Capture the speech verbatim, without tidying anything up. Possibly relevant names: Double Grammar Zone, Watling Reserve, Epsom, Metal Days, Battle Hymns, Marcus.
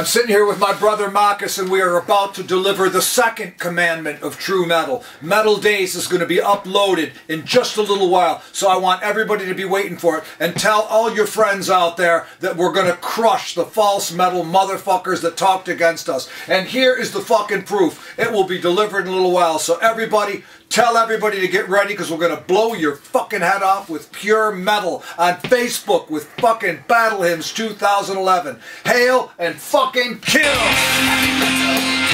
I'm sitting here with my brother Marcus, and we are about to deliver the second commandment of true metal. Metal Days is going to be uploaded in just a little while, so I want everybody to be waiting for it. And tell all your friends out there that we're going to crush the false metal motherfuckers that talked against us. And here is the fucking proof. It will be delivered in a little while, so everybody, tell everybody to get ready, because we're going to blow your fucking head off with pure metal on Facebook with fucking Battle Hymns two thousand eleven. Hail and fucking kill!